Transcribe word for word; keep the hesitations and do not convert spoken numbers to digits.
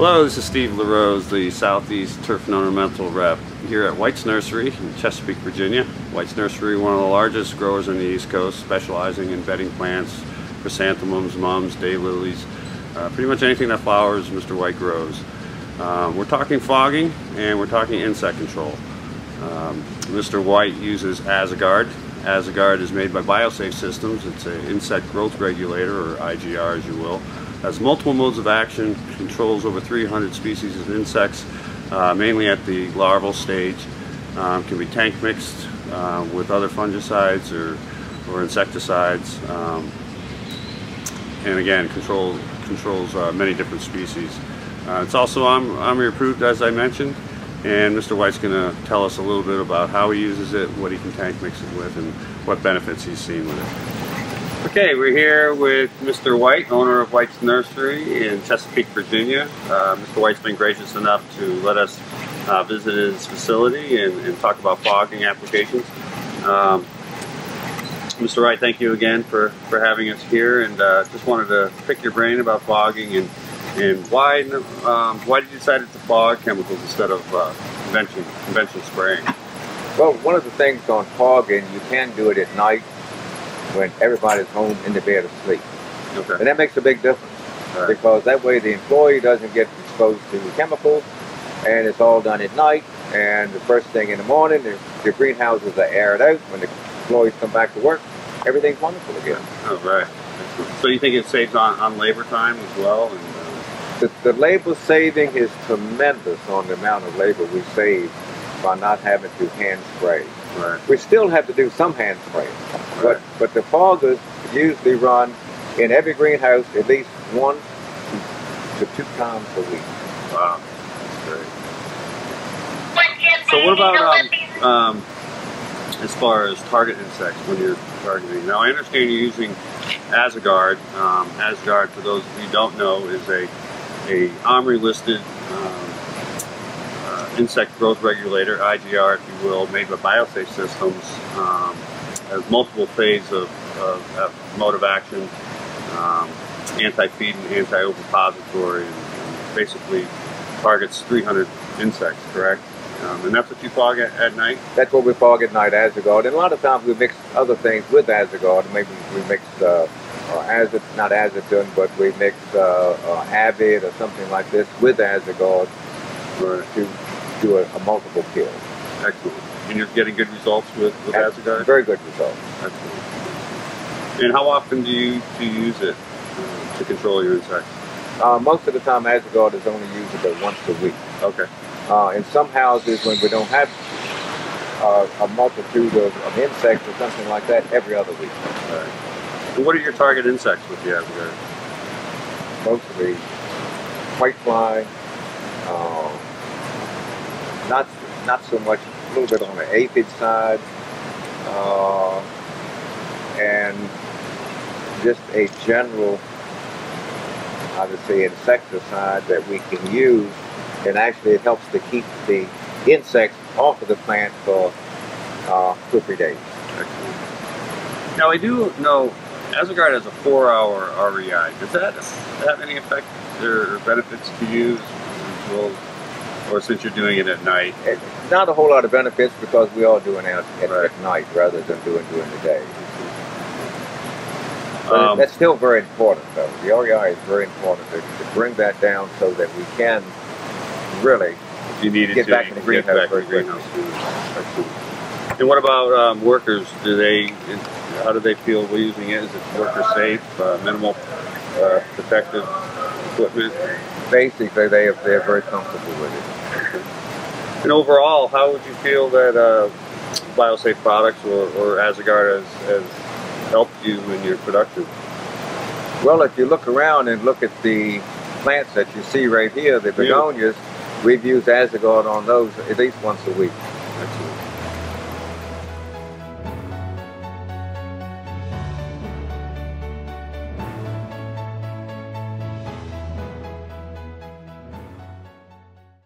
Hello, this is Steve LaRose, the Southeast Turf and Ornamental Rep here at White's Nursery in Chesapeake, Virginia. White's Nursery, one of the largest growers on the East Coast, specializing in bedding plants, chrysanthemums, mums, daylilies, uh, pretty much anything that flowers, Mister White grows. Um, we're talking fogging and we're talking insect control. Um, Mister White uses AzaGuard. AzaGuard is made by BioSafe Systems. It's an insect growth regulator, or I G R as you will. Has multiple modes of action, controls over three hundred species of insects, uh, mainly at the larval stage. Um, can be tank mixed uh, with other fungicides or, or insecticides. Um, and again, control, controls uh, many different species. Uh, it's also O M R I approved, as I mentioned. And Mister White's going to tell us a little bit about how he uses it, what he can tank mix it with, and what benefits he's seen with it. Okay, we're here with Mister White, owner of White's Nursery in Chesapeake, Virginia. Uh, Mister White's been gracious enough to let us uh, visit his facility and, and talk about fogging applications. Um, Mister White, thank you again for, for having us here, and uh, just wanted to pick your brain about fogging and And why um, why did you decide to fog chemicals instead of uh, convention, convention spraying? Well, one of the things on fogging, you can do it at night when everybody's home in the bed asleep. Okay. And that makes a big difference. Right. Because that way the employee doesn't get exposed to the chemicals, and it's all done at night. And the first thing in the morning, the, the greenhouses are aired out. When the employees come back to work, everything's wonderful again. Oh, right. So you think it saves on, on labor time as well? And, uh, The, the labor saving is tremendous on the amount of labor we save by not having to hand spray. Right. We still have to do some hand spray, right. but, but the foggers usually run in every greenhouse at least one to two times a week. Wow, that's great. So what about um, um, as far as target insects when you're targeting? Now I understand you're using AzaGuard. Um, AzaGuard, for those of you who don't know, is a a O M R I listed um, uh, insect growth regulator, I G R if you will, made by BioSafe Systems, um, has multiple phases of, of, of mode of action, um, anti-feed and anti-ovipository, and, and basically targets three hundred insects, correct? Um, and that's what you fog at, at night? That's what we fog at night, AzaGuard. And a lot of times we mix other things with AzaGuard. Maybe we mix uh, or azid, not aziton, but we mix uh, uh, avid or something like this with AzaGuard to do a, a multiple kill. Excellent. And you're getting good results with, with AzaGuard? Very good results. Excellent. And how often do you, do you use it uh, to control your insects? Uh, most of the time AzaGuard is only used about once a week. Okay. Uh, in some houses when we don't have uh, a multitude of, of insects or something like that, every other week. All right. So what are your target insects with the AzaGuard? Mostly whitefly, uh, not not so much, a little bit on the aphid side, uh, and just a general, I would say, insecticide that we can use, and actually it helps to keep the insects off of the plant for uh, two or three days. Excellent. Now I do know AzaGuard has a four hour R E I. Does that have any effect or benefits to you, well, or since you're doing it at night? Not a whole lot of benefits because we are doing it at, right. at night rather than doing it during the day. But um, that's still very important, though. The R E I is very important to, to bring that down so that we can really if you needed get to, back in the greenhouse. Back in the greenhouse. And what about um, workers? Do they? How do they feel using it? Is it worker safe, uh, minimal uh, protective equipment? Basically, they are, they are very comfortable with it. And overall, how would you feel that uh, BioSafe products or, or AzaGuard has, has helped you in your production? Well, if you look around and look at the plants that you see right here, the begonias, yeah. We've used AzaGuard on those at least once a week. Excellent.